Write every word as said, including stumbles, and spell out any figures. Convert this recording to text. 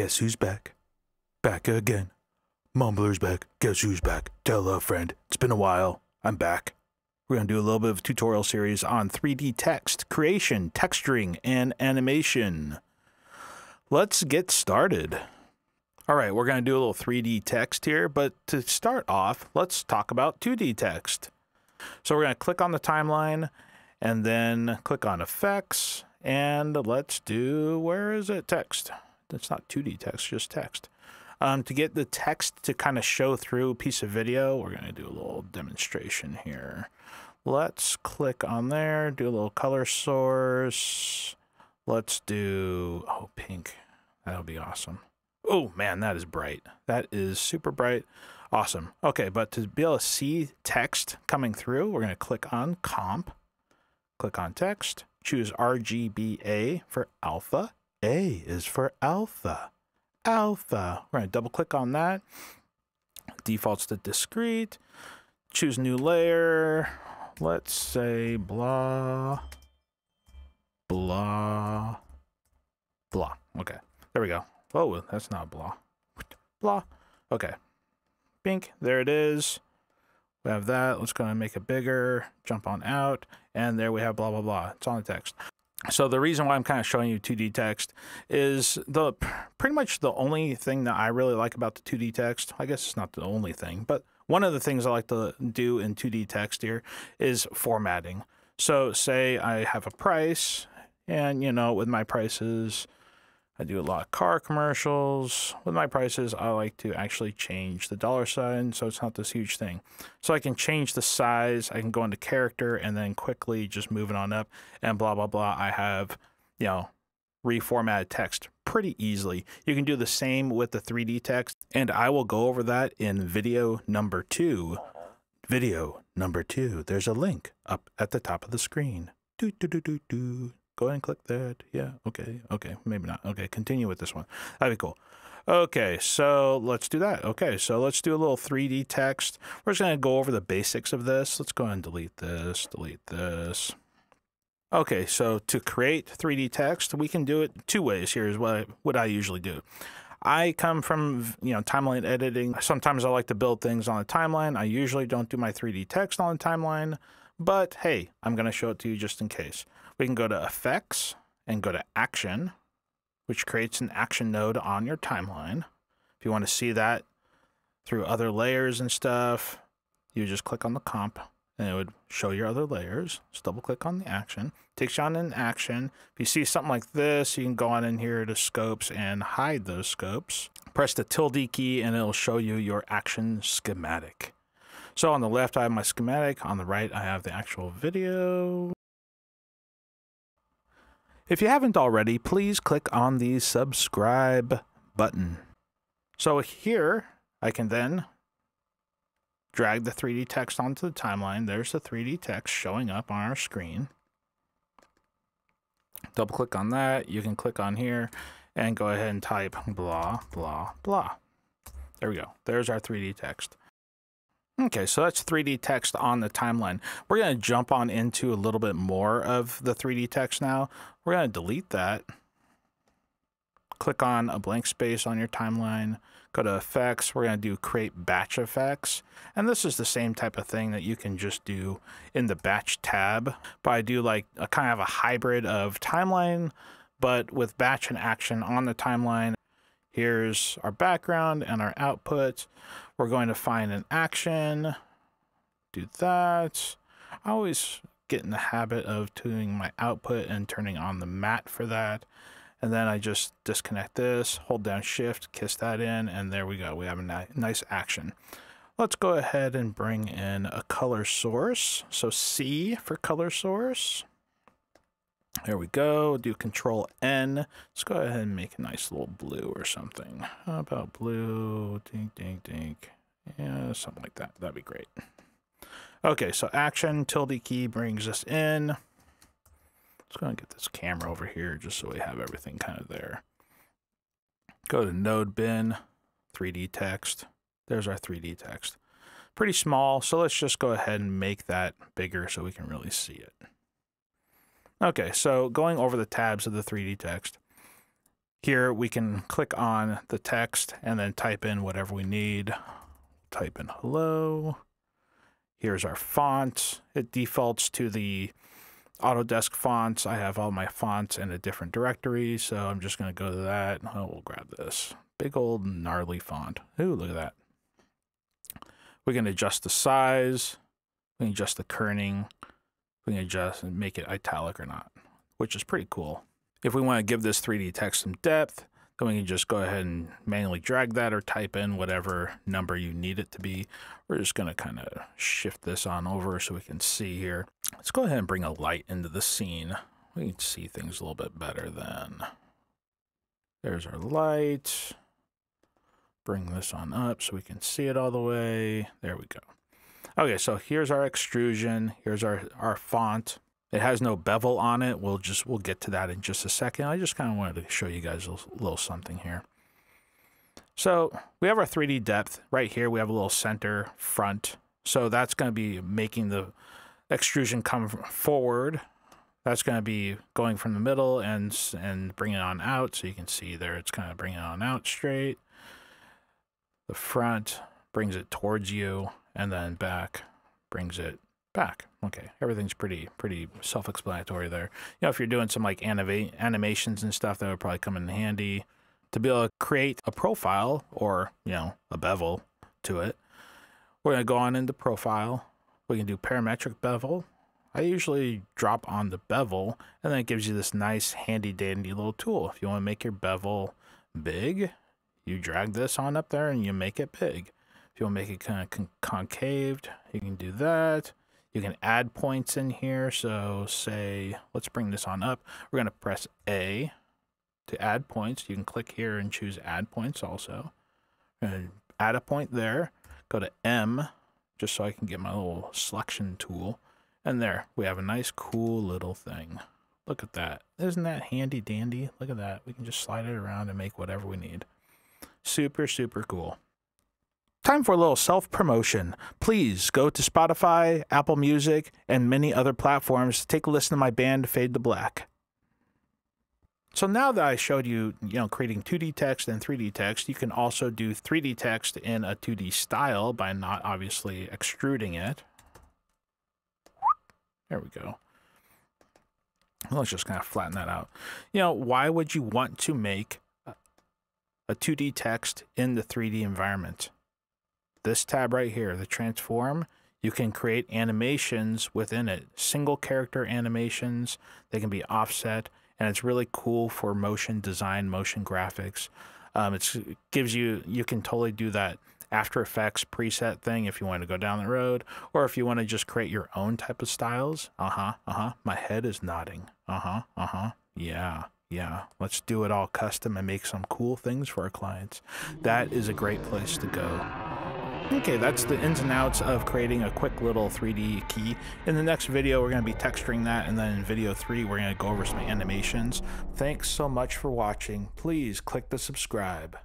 Guess who's back? Back again. Mumbler's back. Guess who's back? Tell a friend. It's been a while. I'm back. We're going to do a little bit of a tutorial series on three D text creation, texturing, and animation. Let's get started. All right, we're going to do a little three D text here, but to start off, let's talk about two D text. So we're going to click on the timeline and then click on effects, and let's do, where is it? Text. It's not two D text, just text. Um, to get the text to kind of show through a piece of video, we're going to do a little demonstration here. Let's click on there, do a little color source. Let's do, oh, pink. That'll be awesome. Oh, man, that is bright. That is super bright. Awesome. Okay, but to be able to see text coming through, we're going to click on comp, click on text, choose R G B A for alpha. A is for alpha. Alpha. We're going to double click on that. Defaults to discrete. Choose new layer. Let's say blah, blah, blah. Okay, there we go. Oh, that's not blah. Blah. Okay. Pink. There it is. We have that. Let's go and make it bigger. Jump on out. And there we have blah, blah, blah. It's on the text. So the reason why I'm kind of showing you two D text is the pretty much the only thing that I really like about the two D text. I guess it's not the only thing, but one of the things I like to do in two D text here is formatting. So say I have a price, and you know, with my prices, I do a lot of car commercials. With my prices, I like to actually change the dollar sign, so it's not this huge thing. So I can change the size, I can go into character, and then quickly just move it on up, and blah, blah, blah. I have, you know, reformatted text pretty easily. You can do the same with the three D text, and I will go over that in video number two. Video number two. There's a link up at the top of the screen. Do, do, do, do, do. Go ahead and click that. Yeah, okay, okay, maybe not. Okay, continue with this one. That'd be cool. Okay, so let's do that. Okay, so let's do a little three D text. We're just going to go over the basics of this. Let's go ahead and delete this, delete this. Okay, so to create three D text, we can do it two ways. Here's what I, what I usually do. I come from, you know, timeline editing. Sometimes I like to build things on a timeline. I usually don't do my three D text on a timeline, but hey, I'm going to show it to you just in case. We can go to Effects and go to Action, which creates an action node on your timeline. If you want to see that through other layers and stuff, you just click on the comp and it would show your other layers. Just double click on the action. Takes you on an action. If you see something like this, you can go on in here to scopes and hide those scopes. Press the tilde key and it'll show you your action schematic. So on the left, I have my schematic. On the right, I have the actual video. If you haven't already, please click on the subscribe button. So here, I can then drag the three D text onto the timeline. There's the three D text showing up on our screen. Double click on that. You can click on here and go ahead and type blah, blah, blah. There we go. There's our three D text. Okay, so that's three D text on the timeline. We're going to jump on into a little bit more of the three D text now. We're going to delete that. Click on a blank space on your timeline. Go to effects. We're going to do create batch effects. And this is the same type of thing that you can just do in the batch tab. But I do like a kind of a hybrid of timeline, but with batch and action on the timeline. Here's our background and our output. We're going to find an action, do that. I always get in the habit of tuning my output and turning on the matte for that. And then I just disconnect this, hold down shift, kiss that in, and there we go. We have a ni- nice action. Let's go ahead and bring in a color source. So C for color source. There we go. Do control N. Let's go ahead and make a nice little blue or something. How about blue? Dink, dink, dink. Yeah, something like that. That'd be great. Okay, so action tilde key brings us in. Let's go and get this camera over here just so we have everything kind of there. Go to node bin, three D text. There's our three D text. Pretty small, so let's just go ahead and make that bigger so we can really see it. Okay, so going over the tabs of the three D text, Here we can click on the text and then type in whatever we need. Type in hello. Here's our font. It defaults to the Autodesk fonts. I have all my fonts in a different directory, so I'm just going to go to that. Oh, we'll grab this big old gnarly font. Ooh, look at that. We can adjust the size. We can adjust the kerning. We can adjust and make it italic or not, which is pretty cool. If we want to give this three D text some depth, then we can just go ahead and manually drag that or type in whatever number you need it to be. We're just going to kind of shift this on over so we can see here. Let's go ahead and bring a light into the scene. We can see things a little bit better then. There's our light. Bring this on up so we can see it all the way. There we go. Okay, so here's our extrusion. Here's our, our font. It has no bevel on it. We'll just we'll get to that in just a second. I just kind of wanted to show you guys a little something here. So we have our three D depth right here. We have a little center front. So that's going to be making the extrusion come forward. That's going to be going from the middle and and bringing it on out. So you can see there it's kind of bringing it on out straight. The front brings it towards you, and then back brings it back. Okay, everything's pretty pretty self-explanatory there. You know, if you're doing some like anima animations and stuff, that would probably come in handy to be able to create a profile or, you know, a bevel to it. We're going to go on into profile. We can do parametric bevel. I usually drop on the bevel, and then it gives you this nice handy dandy little tool. If you want to make your bevel big, you drag this on up there and you make it big. If you want to make it kind of con concaved, you can do that. You can add points in here. So say, let's bring this on up. We're going to press A to add points. You can click here and choose add points also. And add a point there. Go to M, just so I can get my little selection tool. And there, we have a nice cool little thing. Look at that. Isn't that handy dandy? Look at that. We can just slide it around and make whatever we need. Super, super cool. Time for a little self-promotion. Please go to Spotify, Apple Music, and many other platforms to take a listen to my band, Fade to Black. So now that I showed you, you know, creating two D text and three D text, you can also do three D text in a two D style by not obviously extruding it. There we go. Let's just kind of flatten that out. You know, why would you want to make a two D text in the three D environment? This tab right here, the transform, you can create animations within it. Single character animations, they can be offset, and it's really cool for motion design, motion graphics. Um, it's, it gives you, you can totally do that After Effects preset thing if you want to go down the road, or if you want to just create your own type of styles. Uh-huh, uh-huh, my head is nodding. Uh-huh, uh-huh, yeah. Yeah, let's do it all custom and make some cool things for our clients. That is a great place to go. Okay, that's the ins and outs of creating a quick little three D key. In the next video, we're going to be texturing that, and then in video three, we're going to go over some animations. Thanks so much for watching. Please click the subscribe.